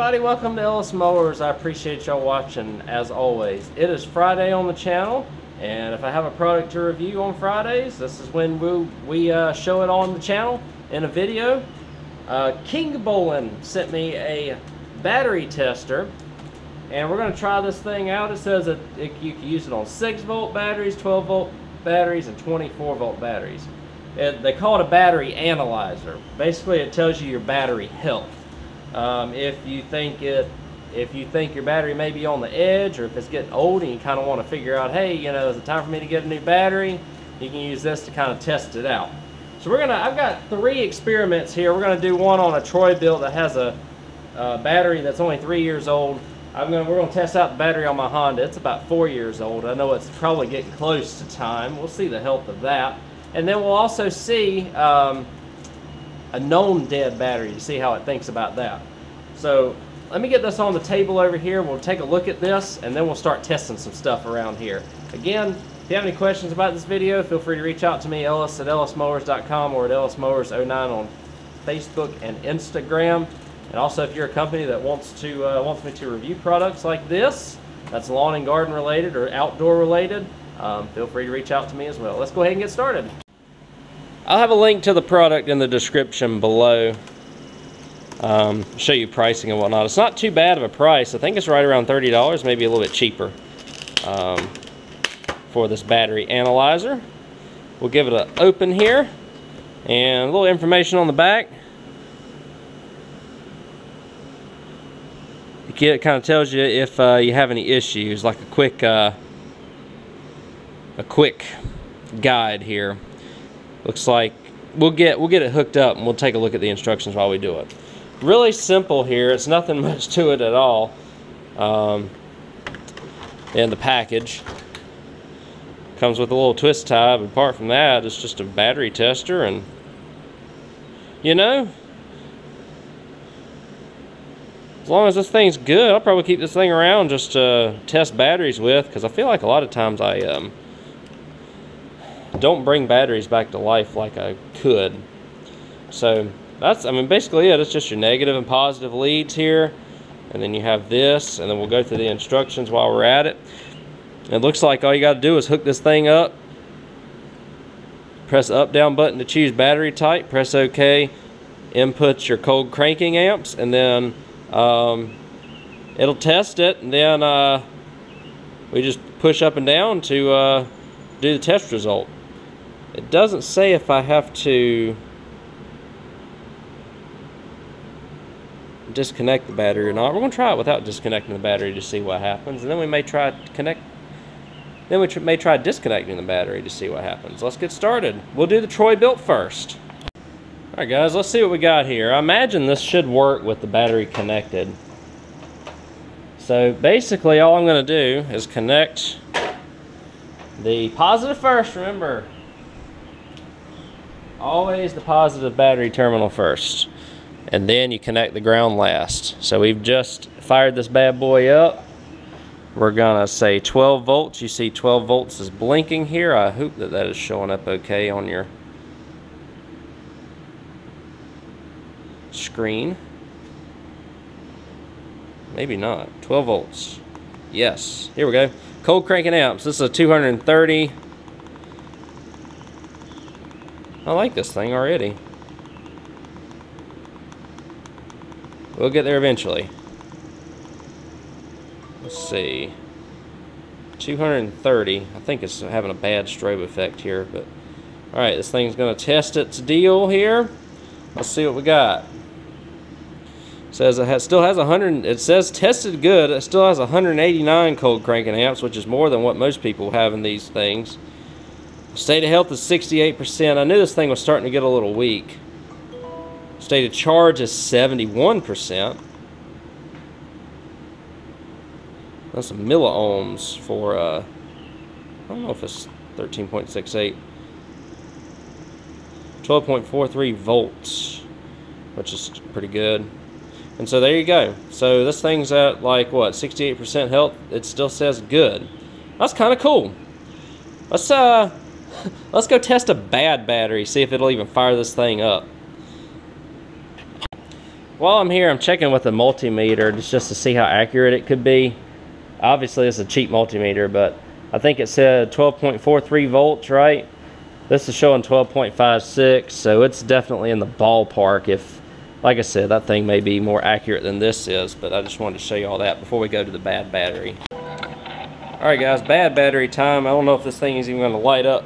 everybody, welcome to Ellis Mowers. I appreciate y'all watching as always. It is Friday on the channel, and if I have a product to review on Fridays, this is when we show it on the channel in a video. Kingbolen sent me a battery tester, and we're going to try this thing out. It says that you can use it on 6-volt batteries, 12-volt batteries, and 24-volt batteries. They call it a battery analyzer. Basically, it tells you your battery health. If you think your battery may be on the edge, or if it's getting old and you kind of want to figure out, hey, you know, is it time for me to get a new battery? You can use this to kind of test it out. So I've got 3 experiments here. We're gonna do one on a Troy Built that has a battery that's only 3 years old. We're gonna test out the battery on my Honda. It's about 4 years old. I know it's probably getting close to time. We'll see the health of that, and then we'll also see a known dead battery to see how it thinks about that. So let me get this on the table over here. We'll take a look at this, and then we'll start testing some stuff around here. Again, if you have any questions about this video, feel free to reach out to me, Ellis at ellismowers.com, or at ellismowers09 on Facebook and Instagram. And also, if you're a company that wants me to review products like this, that's lawn and garden related or outdoor related, feel free to reach out to me as well. Let's go ahead and get started. I'll have a link to the product in the description below. Show you pricing and whatnot. It's not too bad of a price. I think it's right around $30, maybe a little bit cheaper for this battery analyzer. We'll give it an open here, and a little information on the back. It kind of tells you if you have any issues, like a quick guide here. Looks like we'll get it hooked up, and we'll take a look at the instructions while we do it. Really simple here. It's nothing much to it at all. And the package comes with a little twist tie. But apart from that, it's just a battery tester, and you know, as long as this thing's good, I'll probably keep this thing around just to test batteries with, because I feel like a lot of times I don't bring batteries back to life like I could. So that's, I mean, basically it. It's just your negative and positive leads here, and then you have this, and then we'll go through the instructions while we're at it. It looks like all you got to do is hook this thing up, press the up down button to choose battery type, press OK, input your cold cranking amps, and then it'll test it, and then we just push up and down to do the test result. It doesn't say if I have to disconnect the battery or not. We're going to try it without disconnecting the battery to see what happens, and then we may try may try disconnecting the battery to see what happens. Let's get started. We'll do the Troy Built first. All right, guys, let's see what we got here. I imagine this should work with the battery connected. So basically, all I'm going to do is connect the positive first. Remember, always the positive battery terminal first, and then you connect the ground last. So we've just fired this bad boy up. We're gonna say 12 volts. You see 12 volts is blinking here. I hope that that is showing up okay on your screen. Maybe not. 12 volts. Yes, here we go. Cold cranking amps. This is a 230. I like this thing already. We'll get there eventually. Let's see. 230. I think it's having a bad strobe effect here, but all right, this thing's going to test its deal here. Let's see what we got. Says it still has 100. It says tested good. It still has 189 cold cranking amps, which is more than what most people have in these things. State of health is 68%. I knew this thing was starting to get a little weak. State of charge is 71%. That's milliohms for I don't know if it's 13.68, 12.43 volts, which is pretty good. And so there you go. So this thing's at like what, 68% health. It still says good. That's kind of cool. Let's go test a bad battery, see if it'll even fire this thing up. While I'm here, I'm checking with a multimeter just to see how accurate it could be. Obviously, it's a cheap multimeter, but I think it said 12.43 volts, right? This is showing 12.56, so it's definitely in the ballpark. If, like I said, that thing may be more accurate than this is, but I just wanted to show you all that before we go to the bad battery. All right, guys, bad battery time. I don't know if this thing is even going to light up,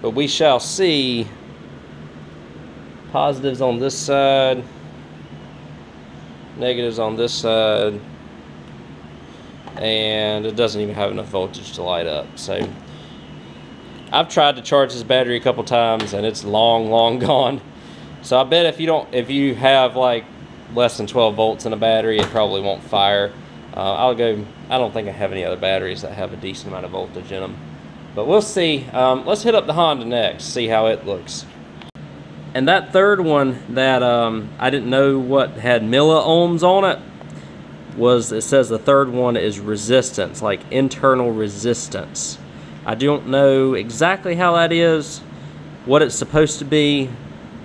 but we shall see. Positives on this side. Negatives on this side, and it doesn't even have enough voltage to light up. So I've tried to charge this battery a couple times and it's long gone. So I bet if you have like less than 12 volts in a battery, it probably won't fire. I don't think I have any other batteries that have a decent amount of voltage in them, but we'll see. Let's hit up the Honda next, see how it looks. And that third one that I didn't know what had milliohms on it was, it says the third one is resistance, like internal resistance. I don't know exactly how that is, what it's supposed to be,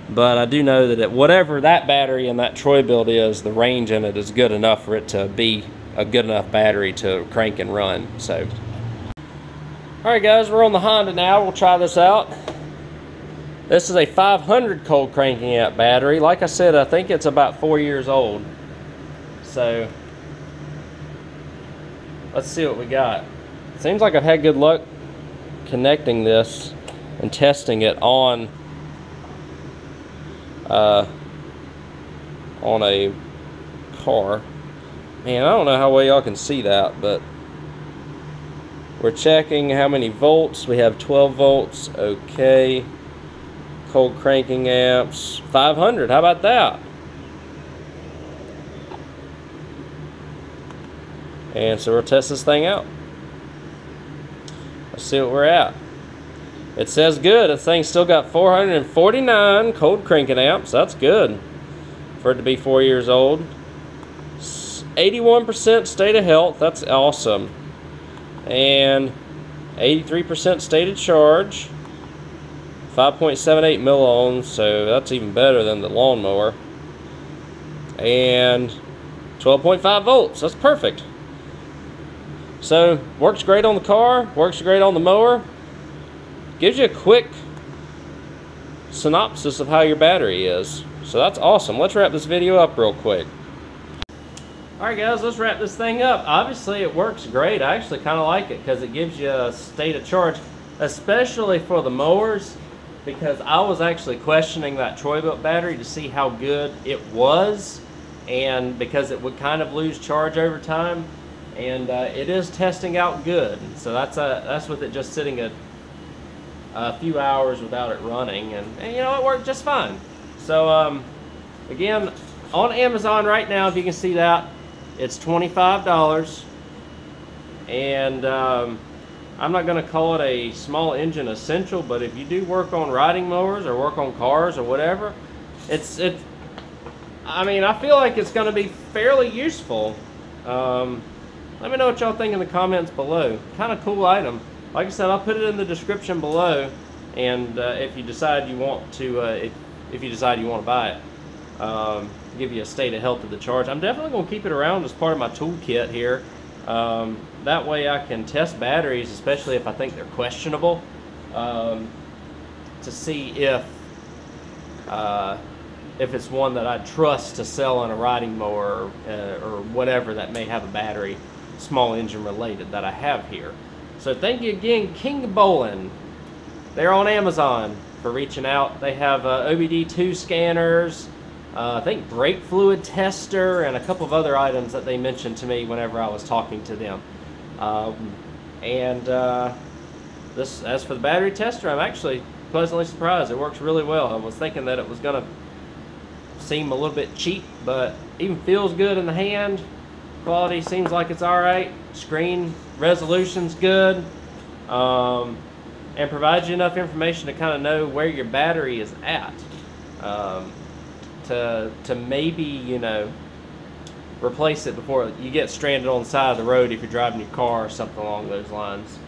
but I do know that whatever that battery and that Troy Built is, the range in it is good enough for it to be a good enough battery to crank and run. So, all right, guys, we're on the Honda now. We'll try this out. This is a 500 cold cranking amp battery. Like I said, I think it's about 4 years old. So let's see what we got. Seems like I've had good luck connecting this and testing it on a car. Man, I don't know how well y'all can see that, but we're checking how many volts. We have 12 volts, okay. Cold cranking amps, 500, how about that? And so we'll test this thing out. Let's see what we're at. It says good. This thing's still got 449 cold cranking amps. That's good for it to be 4 years old. 81% state of health. That's awesome. And 83% state of charge. 5.78 milliohms, so that's even better than the lawnmower. And 12.5 volts. That's perfect. So works great on the car, works great on the mower. Gives you a quick synopsis of how your battery is. So that's awesome. Let's wrap this video up real quick. All right, guys, let's wrap this thing up. Obviously, it works great. I actually kind of like it because it gives you a state of charge, especially for the mowers, because I was actually questioning that Troy Built battery to see how good it was, and because it would kind of lose charge over time. And it is testing out good, so that's with it just sitting a few hours without it running, and you know, it worked just fine. So again, on Amazon right now, if you can see that, it's $25, and I'm not going to call it a small engine essential, but if you do work on riding mowers or work on cars or whatever, I mean, I feel like it's going to be fairly useful. Let me know what y'all think in the comments below. Kind of cool item. Like I said, I'll put it in the description below, and if you decide you want to, if you decide you want to buy it, give you a state of health of the charge. I'm definitely going to keep it around as part of my toolkit here. That way I can test batteries, especially if I think they're questionable, to see if it's one that I trust to sell on a riding mower or whatever that may have a battery, small engine related, that I have here. So thank you again, Kingbolen. They're on Amazon, for reaching out. They have OBD2 scanners, I think brake fluid tester, and a couple of other items that they mentioned to me whenever I was talking to them. This, as for the battery tester, I'm actually pleasantly surprised. It works really well. I was thinking that it was going to seem a little bit cheap, but even feels good in the hand. Quality seems like it's all right. Screen resolution's good, and provides you enough information to kind of know where your battery is at, to maybe, you know, replace it before you get stranded on the side of the road if you're driving your car or something along those lines.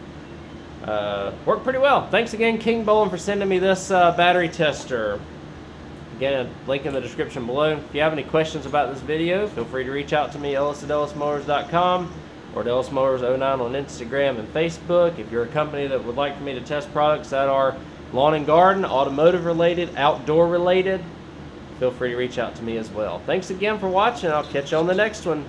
Worked pretty well. Thanks again, Kingbolen, for sending me this battery tester. Again, a link in the description below. If you have any questions about this video, feel free to reach out to me, ellis@ellismowers.com, or at ellismowers09 on Instagram and Facebook. If you're a company that would like for me to test products that are lawn and garden, automotive related, outdoor related, feel free to reach out to me as well. Thanks again for watching. I'll catch you on the next one.